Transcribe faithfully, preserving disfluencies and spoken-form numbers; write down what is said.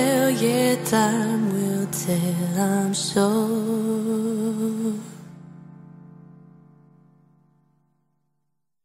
Tell, yeah, time will tell, I'm sure.